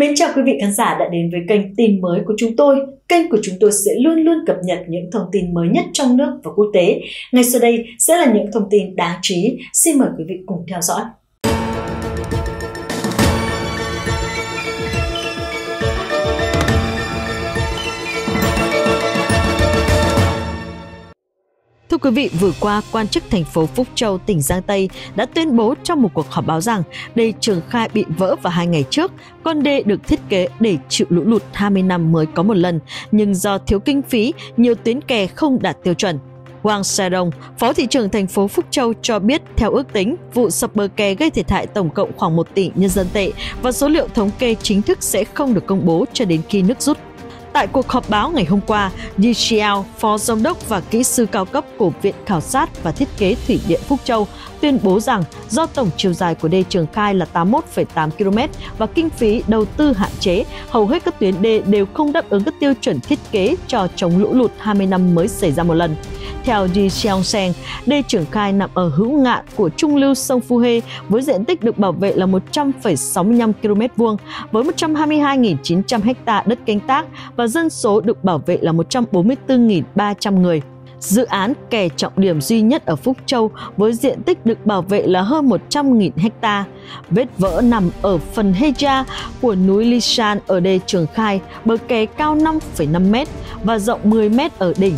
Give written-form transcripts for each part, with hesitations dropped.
Mến chào quý vị khán giả đã đến với kênh tin mới của chúng tôi. Kênh của chúng tôi sẽ luôn luôn cập nhật những thông tin mới nhất trong nước và quốc tế. Ngay sau đây sẽ là những thông tin đáng chú ý. Xin mời quý vị cùng theo dõi. Thưa quý vị, vừa qua, quan chức thành phố Phúc Châu, tỉnh Giang Tây đã tuyên bố trong một cuộc họp báo rằng đê Trường Khai bị vỡ vào 2 ngày trước. Con đê được thiết kế để chịu lũ lụt 20 năm mới có một lần, nhưng do thiếu kinh phí, nhiều tuyến kè không đạt tiêu chuẩn. Hoàng Sài Đông, Phó thị trưởng thành phố Phúc Châu cho biết theo ước tính, vụ sập bờ kè gây thiệt hại tổng cộng khoảng 1 tỷ nhân dân tệ và số liệu thống kê chính thức sẽ không được công bố cho đến khi nước rút. Tại cuộc họp báo ngày hôm qua, Ji Xiao, phó giám đốc và kỹ sư cao cấp của Viện Khảo sát và Thiết kế Thủy điện Phúc Châu, tuyên bố rằng do tổng chiều dài của đê Trường Khai là 81,8 km và kinh phí đầu tư hạn chế, hầu hết các tuyến đê đều không đáp ứng các tiêu chuẩn thiết kế cho chống lũ lụt 20 năm mới xảy ra một lần. Theo Di Xiong Seng, đê Trường Khai nằm ở hữu ngạn của trung lưu sông Phú Hê với diện tích được bảo vệ là 100,65 km2 với 122.900 ha đất canh tác và dân số được bảo vệ là 144.300 người. Dự án kè trọng điểm duy nhất ở Phúc Châu với diện tích được bảo vệ là hơn 100.000 ha. Vết vỡ nằm ở phần Heja của núi Lishan ở đê Trường Khai, bờ kè cao 5,5 m và rộng 10 m ở đỉnh.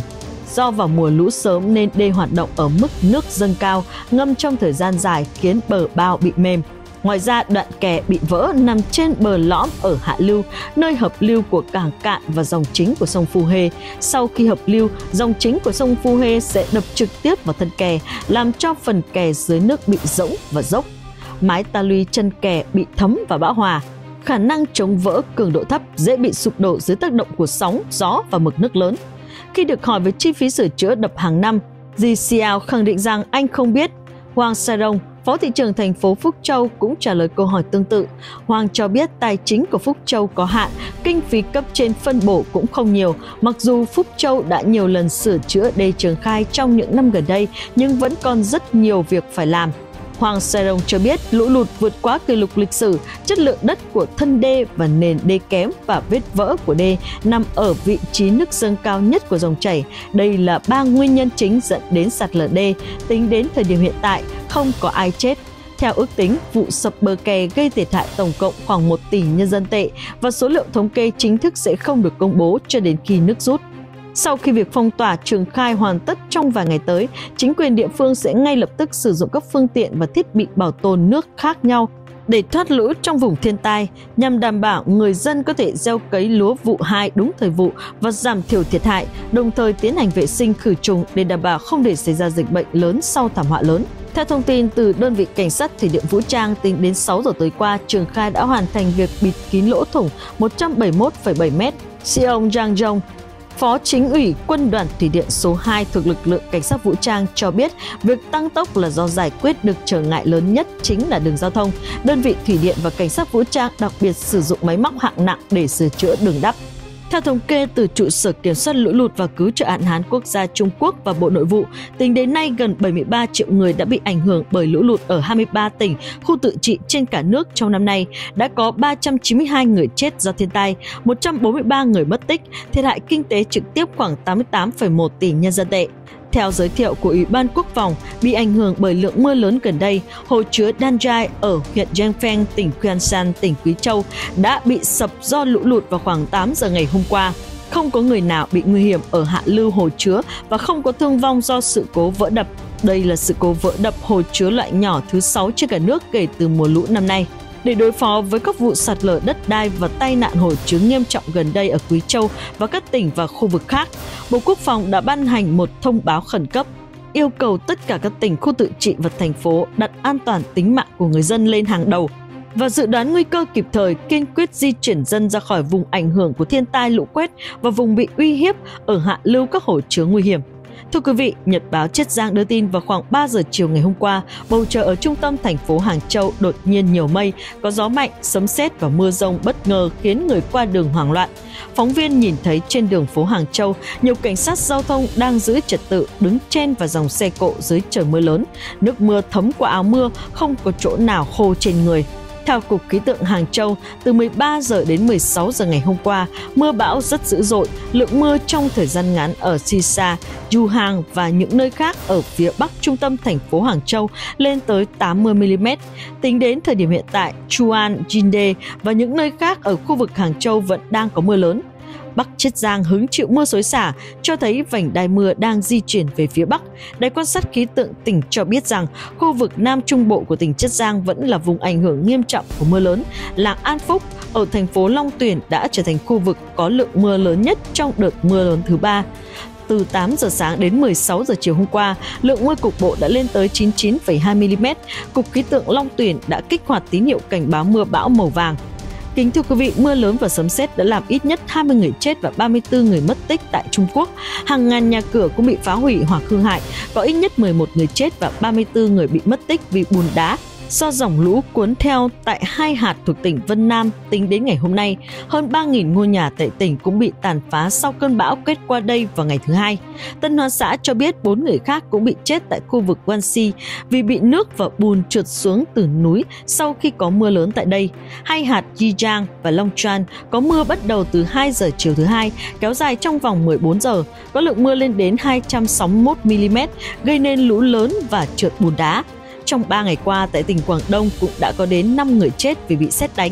Do vào mùa lũ sớm nên đê hoạt động ở mức nước dâng cao, ngâm trong thời gian dài khiến bờ bao bị mềm. Ngoài ra, đoạn kè bị vỡ nằm trên bờ lõm ở hạ lưu, nơi hợp lưu của cảng cạn và dòng chính của sông Phú Hê. Sau khi hợp lưu, dòng chính của sông Phú Hê sẽ đập trực tiếp vào thân kè, làm cho phần kè dưới nước bị rỗng và dốc. Mái ta luy chân kè bị thấm và bão hòa. Khả năng chống vỡ cường độ thấp, dễ bị sụp đổ dưới tác động của sóng, gió và mực nước lớn. Khi được hỏi về chi phí sửa chữa đập hàng năm, Ji Xiao khẳng định rằng anh không biết. Hoàng Sài Đông, Phó thị trưởng thành phố Phúc Châu cũng trả lời câu hỏi tương tự. Hoàng cho biết tài chính của Phúc Châu có hạn, kinh phí cấp trên phân bổ cũng không nhiều. Mặc dù Phúc Châu đã nhiều lần sửa chữa đê Trường Khai trong những năm gần đây, nhưng vẫn còn rất nhiều việc phải làm. Hoàng Sài Đông cho biết lũ lụt vượt quá kỷ lục lịch sử, chất lượng đất của thân đê và nền đê kém và vết vỡ của đê nằm ở vị trí nước dâng cao nhất của dòng chảy. Đây là 3 nguyên nhân chính dẫn đến sạt lở đê. Tính đến thời điểm hiện tại, không có ai chết. Theo ước tính, vụ sập bờ kè gây thiệt hại tổng cộng khoảng 1 tỷ nhân dân tệ và số liệu thống kê chính thức sẽ không được công bố cho đến khi nước rút. Sau khi việc phong tỏa Trường Khai hoàn tất trong vài ngày tới, chính quyền địa phương sẽ ngay lập tức sử dụng các phương tiện và thiết bị bảo tồn nước khác nhau để thoát lũ trong vùng thiên tai, nhằm đảm bảo người dân có thể gieo cấy lúa vụ 2 đúng thời vụ và giảm thiểu thiệt hại, đồng thời tiến hành vệ sinh khử trùng để đảm bảo không để xảy ra dịch bệnh lớn sau thảm họa lớn. Theo thông tin từ đơn vị cảnh sát thủy điện vũ trang, tính đến 6 giờ tối qua, Trường Khai đã hoàn thành việc bịt kín lỗ thủng 171,7 m. Xiong Zhang, Phó Chính ủy Quân đoàn Thủy điện số 2 thuộc lực lượng cảnh sát vũ trang cho biết việc tăng tốc là do giải quyết được trở ngại lớn nhất chính là đường giao thông. Đơn vị thủy điện và cảnh sát vũ trang đặc biệt sử dụng máy móc hạng nặng để sửa chữa đường đắp. Theo thống kê từ trụ sở kiểm soát lũ lụt và cứu trợ hạn hán quốc gia Trung Quốc và Bộ Nội vụ, tính đến nay gần 73 triệu người đã bị ảnh hưởng bởi lũ lụt ở 23 tỉnh, khu tự trị trên cả nước trong năm nay. Đã có 392 người chết do thiên tai, 143 người mất tích, thiệt hại kinh tế trực tiếp khoảng 88,1 tỷ nhân dân tệ. Theo giới thiệu của Ủy ban Quốc phòng, bị ảnh hưởng bởi lượng mưa lớn gần đây, hồ chứa Danjai ở huyện Yangfeng, tỉnh Hyangsan, tỉnh Quý Châu đã bị sập do lũ lụt vào khoảng 8 giờ ngày hôm qua. Không có người nào bị nguy hiểm ở hạ lưu hồ chứa và không có thương vong do sự cố vỡ đập. Đây là sự cố vỡ đập hồ chứa loại nhỏ thứ 6 trên cả nước kể từ mùa lũ năm nay. Để đối phó với các vụ sạt lở đất đai và tai nạn hồ chứa nghiêm trọng gần đây ở Quý Châu và các tỉnh và khu vực khác, Bộ Quốc phòng đã ban hành một thông báo khẩn cấp yêu cầu tất cả các tỉnh, khu tự trị và thành phố đặt an toàn tính mạng của người dân lên hàng đầu và dự đoán nguy cơ kịp thời, kiên quyết di chuyển dân ra khỏi vùng ảnh hưởng của thiên tai lũ quét và vùng bị uy hiếp ở hạ lưu các hồ chứa nguy hiểm. Thưa quý vị, Nhật báo Chiết Giang đưa tin vào khoảng 3 giờ chiều ngày hôm qua, bầu trời ở trung tâm thành phố Hàng Châu đột nhiên nhiều mây, có gió mạnh, sấm sét và mưa rông bất ngờ khiến người qua đường hoảng loạn. Phóng viên nhìn thấy trên đường phố Hàng Châu, nhiều cảnh sát giao thông đang giữ trật tự đứng trên và dòng xe cộ dưới trời mưa lớn. Nước mưa thấm qua áo mưa, không có chỗ nào khô trên người. Theo Cục Khí tượng Hàng Châu, từ 13 giờ đến 16 giờ ngày hôm qua, mưa bão rất dữ dội. Lượng mưa trong thời gian ngắn ở Xisa, Yuhang và những nơi khác ở phía bắc trung tâm thành phố Hàng Châu lên tới 80mm. Tính đến thời điểm hiện tại, Chuan, Jinde và những nơi khác ở khu vực Hàng Châu vẫn đang có mưa lớn. Bắc Chiết Giang hứng chịu mưa xối xả, cho thấy vành đai mưa đang di chuyển về phía Bắc. Đài quan sát khí tượng tỉnh cho biết rằng khu vực Nam Trung Bộ của tỉnh Chiết Giang vẫn là vùng ảnh hưởng nghiêm trọng của mưa lớn. Làng An Phúc ở thành phố Long Tuyển đã trở thành khu vực có lượng mưa lớn nhất trong đợt mưa lớn thứ 3. Từ 8 giờ sáng đến 16 giờ chiều hôm qua, lượng mưa cục bộ đã lên tới 99,2mm. Cục Khí tượng Long Tuyển đã kích hoạt tín hiệu cảnh báo mưa bão màu vàng. Kính thưa quý vị, mưa lớn và sấm sét đã làm ít nhất 20 người chết và 34 người mất tích tại Trung Quốc. Hàng ngàn nhà cửa cũng bị phá hủy hoặc hư hại, có ít nhất 11 người chết và 34 người bị mất tích vì bùn đá do dòng lũ cuốn theo tại hai hạt thuộc tỉnh Vân Nam. Tính đến ngày hôm nay, hơn 3.000 ngôi nhà tại tỉnh cũng bị tàn phá sau cơn bão quét qua đây vào ngày thứ Hai. Tân Hoa xã cho biết 4 người khác cũng bị chết tại khu vực Guangxi vì bị nước và bùn trượt xuống từ núi sau khi có mưa lớn tại đây. Hai hạt Heja và Long Tuyển có mưa bắt đầu từ 2 giờ chiều thứ Hai, kéo dài trong vòng 14 giờ, có lượng mưa lên đến 261mm, gây nên lũ lớn và trượt bùn đá. Trong 3 ngày qua, tại tỉnh Quảng Đông cũng đã có đến 5 người chết vì bị sét đánh.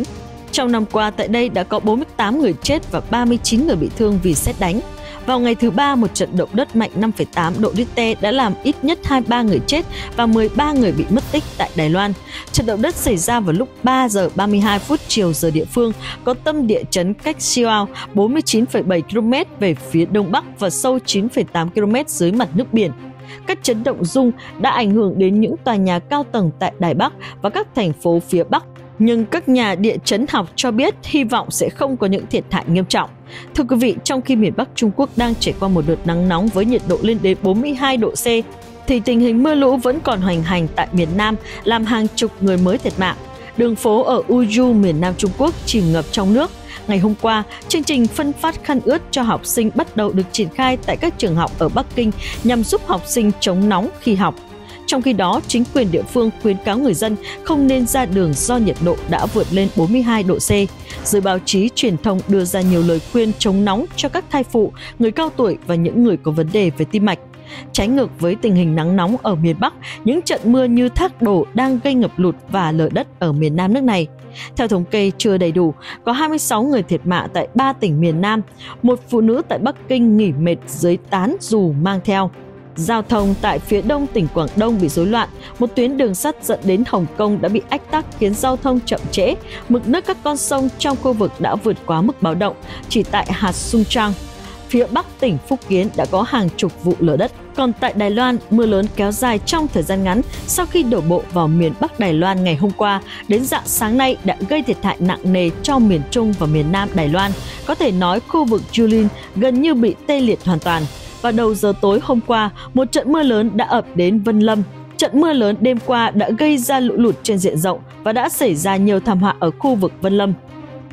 Trong năm qua, tại đây đã có 48 người chết và 39 người bị thương vì sét đánh. Vào ngày thứ Ba, một trận động đất mạnh 5,8 độ Richter đã làm ít nhất 23 người chết và 13 người bị mất tích tại Đài Loan. Trận động đất xảy ra vào lúc 3 giờ 32 phút chiều giờ địa phương, có tâm địa chấn cách Siêu 49,7 km về phía đông bắc và sâu 9,8 km dưới mặt nước biển. Các chấn động rung đã ảnh hưởng đến những tòa nhà cao tầng tại Đài Bắc và các thành phố phía Bắc, nhưng các nhà địa chấn học cho biết hy vọng sẽ không có những thiệt hại nghiêm trọng. Thưa quý vị, trong khi miền Bắc Trung Quốc đang trải qua một đợt nắng nóng với nhiệt độ lên đến 42 độ C, thì tình hình mưa lũ vẫn còn hoành hành tại miền Nam, làm hàng chục người mới thiệt mạng. Đường phố ở Uju, miền Nam Trung Quốc chìm ngập trong nước. Ngày hôm qua, chương trình phân phát khăn ướt cho học sinh bắt đầu được triển khai tại các trường học ở Bắc Kinh nhằm giúp học sinh chống nóng khi học. Trong khi đó, chính quyền địa phương khuyến cáo người dân không nên ra đường do nhiệt độ đã vượt lên 42 độ C. Giới báo chí truyền thông đưa ra nhiều lời khuyên chống nóng cho các thai phụ, người cao tuổi và những người có vấn đề về tim mạch. Trái ngược với tình hình nắng nóng ở miền Bắc, những trận mưa như thác đổ đang gây ngập lụt và lở đất ở miền Nam nước này. Theo thống kê chưa đầy đủ, có 26 người thiệt mạng tại 3 tỉnh miền Nam. Một phụ nữ tại Bắc Kinh nghỉ mệt dưới tán dù mang theo. Giao thông tại phía đông tỉnh Quảng Đông bị rối loạn, một tuyến đường sắt dẫn đến Hồng Kông đã bị ách tắc khiến giao thông chậm trễ. Mực nước các con sông trong khu vực đã vượt quá mức báo động, chỉ tại hạt Sung Trăng. Phía bắc tỉnh Phúc Kiến đã có hàng chục vụ lở đất. Còn tại Đài Loan, mưa lớn kéo dài trong thời gian ngắn sau khi đổ bộ vào miền Bắc Đài Loan ngày hôm qua, đến rạng sáng nay đã gây thiệt hại nặng nề cho miền Trung và miền Nam Đài Loan. Có thể nói khu vực Julin gần như bị tê liệt hoàn toàn. Vào đầu giờ tối hôm qua, một trận mưa lớn đã ập đến Vân Lâm. Trận mưa lớn đêm qua đã gây ra lũ lụt trên diện rộng và đã xảy ra nhiều thảm họa ở khu vực Vân Lâm.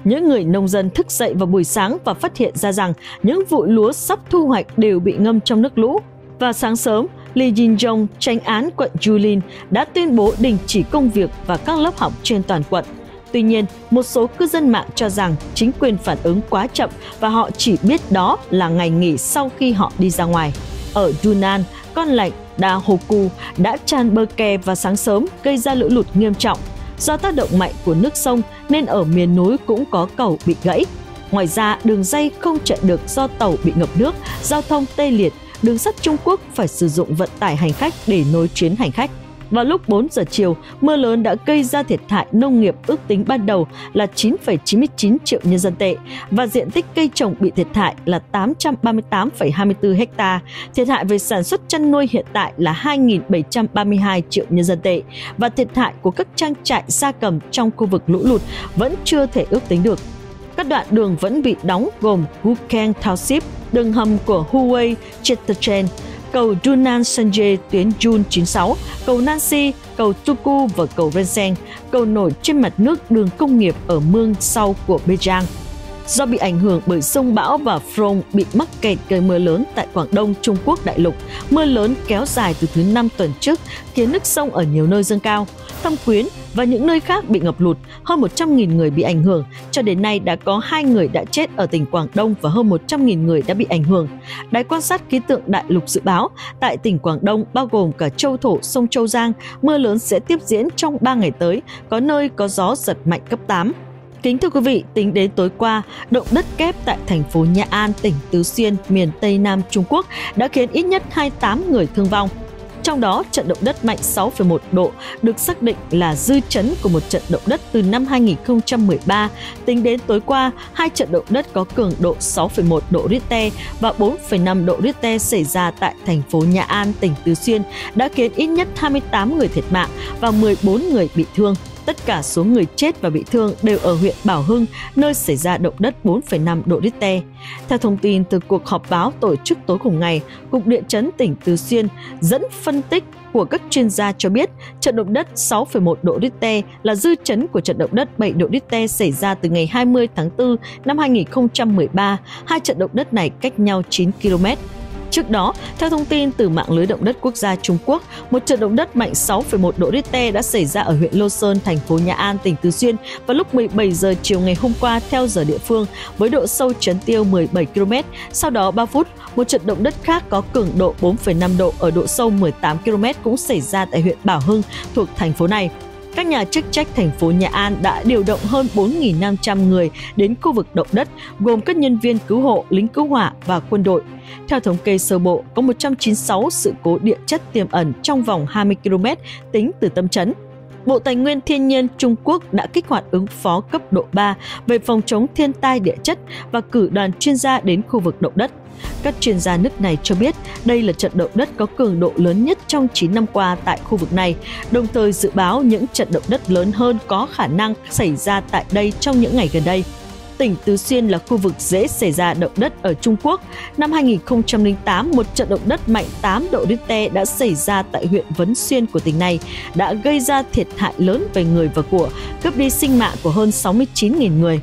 Những người nông dân thức dậy vào buổi sáng và phát hiện ra rằng những vụ lúa sắp thu hoạch đều bị ngâm trong nước lũ. Và sáng sớm, Lý Jin-jong, chánh án quận Julin, đã tuyên bố đình chỉ công việc và các lớp học trên toàn quận. Tuy nhiên, một số cư dân mạng cho rằng chính quyền phản ứng quá chậm và họ chỉ biết đó là ngày nghỉ sau khi họ đi ra ngoài. Ở Yunnan, con lạch Dahoku đã tràn bờ kè và sáng sớm gây ra lũ lụt nghiêm trọng. Do tác động mạnh của nước sông nên ở miền núi cũng có cầu bị gãy. Ngoài ra, đường dây không chạy được do tàu bị ngập nước, giao thông tê liệt, đường sắt Trung Quốc phải sử dụng vận tải hành khách để nối chuyến hành khách. Vào lúc 4 giờ chiều, mưa lớn đã gây ra thiệt hại nông nghiệp ước tính ban đầu là 9,99 triệu nhân dân tệ và diện tích cây trồng bị thiệt hại là 838,24 ha. Thiệt hại về sản xuất chăn nuôi hiện tại là 2.732 triệu nhân dân tệ và thiệt hại của các trang trại gia cầm trong khu vực lũ lụt vẫn chưa thể ước tính được. Các đoạn đường vẫn bị đóng gồm Wukang Township, đường hầm của Huawei Chesterchen, cầu Yunnan Sanjay tuyến Jun 96, cầu Nancy, cầu Tuku và cầu Renseng, cầu nổi trên mặt nước đường công nghiệp ở mương sau của Beijing. do bị ảnh hưởng bởi sông bão và Phong bị mắc kẹt gây mưa lớn tại Quảng Đông, Trung Quốc đại lục. Mưa lớn kéo dài từ thứ Năm tuần trước khiến nước sông ở nhiều nơi dâng cao. Thâm Quyến và những nơi khác bị ngập lụt, hơn 100.000 người bị ảnh hưởng. Cho đến nay đã có 2 người đã chết ở tỉnh Quảng Đông và hơn 100.000 người đã bị ảnh hưởng. Đài quan sát khí tượng đại lục dự báo, tại tỉnh Quảng Đông bao gồm cả châu thổ sông Châu Giang, mưa lớn sẽ tiếp diễn trong 3 ngày tới, có nơi có gió giật mạnh cấp 8. Kính thưa quý vị, tính đến tối qua, động đất kép tại thành phố Nhã An, tỉnh Tứ Xuyên, miền Tây Nam Trung Quốc đã khiến ít nhất 28 người thương vong. Trong đó, trận động đất mạnh 6,1 độ được xác định là dư chấn của một trận động đất từ năm 2013. Tính đến tối qua, 2 trận động đất có cường độ 6,1 độ Richter và 4,5 độ Richter xảy ra tại thành phố Nhã An, tỉnh Tứ Xuyên đã khiến ít nhất 28 người thiệt mạng và 14 người bị thương. Tất cả số người chết và bị thương đều ở huyện Bảo Hưng, nơi xảy ra động đất 4,5 độ Richter. Theo thông tin từ cuộc họp báo tổ chức tối cùng ngày, Cục Địa chấn tỉnh Tứ Xuyên dẫn phân tích của các chuyên gia cho biết trận động đất 6,1 độ Richter là dư chấn của trận động đất 7 độ Richter xảy ra từ ngày 20 tháng 4 năm 2013. Hai trận động đất này cách nhau 9 km. Trước đó, theo thông tin từ mạng lưới động đất quốc gia Trung Quốc, một trận động đất mạnh 6,1 độ Richter đã xảy ra ở huyện Lô Sơn, thành phố Nhã An, tỉnh Tứ Xuyên vào lúc 17 giờ chiều ngày hôm qua theo giờ địa phương với độ sâu chấn tiêu 17 km. Sau đó 3 phút, một trận động đất khác có cường độ 4,5 độ ở độ sâu 18 km cũng xảy ra tại huyện Bảo Hưng thuộc thành phố này. Các nhà chức trách thành phố Nhã An đã điều động hơn 4.500 người đến khu vực động đất, gồm các nhân viên cứu hộ, lính cứu hỏa và quân đội. Theo thống kê sơ bộ, có 196 sự cố địa chất tiềm ẩn trong vòng 20 km tính từ tâm chấn. Bộ Tài nguyên Thiên nhiên Trung Quốc đã kích hoạt ứng phó cấp độ 3 về phòng chống thiên tai địa chất và cử đoàn chuyên gia đến khu vực động đất. Các chuyên gia nước này cho biết đây là trận động đất có cường độ lớn nhất trong 9 năm qua tại khu vực này, đồng thời dự báo những trận động đất lớn hơn có khả năng xảy ra tại đây trong những ngày gần đây. Tỉnh Tứ Xuyên là khu vực dễ xảy ra động đất ở Trung Quốc. Năm 2008, một trận động đất mạnh 8 độ Richter đã xảy ra tại huyện Vấn Xuyên của tỉnh này, đã gây ra thiệt hại lớn về người và của, cướp đi sinh mạng của hơn 69.000 người.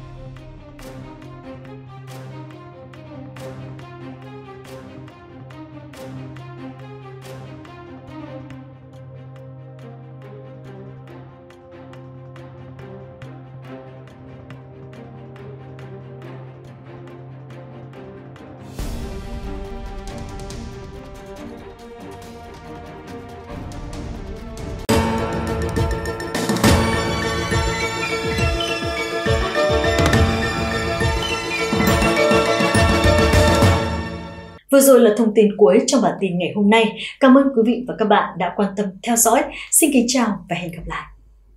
Vừa rồi là thông tin cuối trong bản tin ngày hôm nay. Cảm ơn quý vị và các bạn đã quan tâm theo dõi. Xin kính chào và hẹn gặp lại.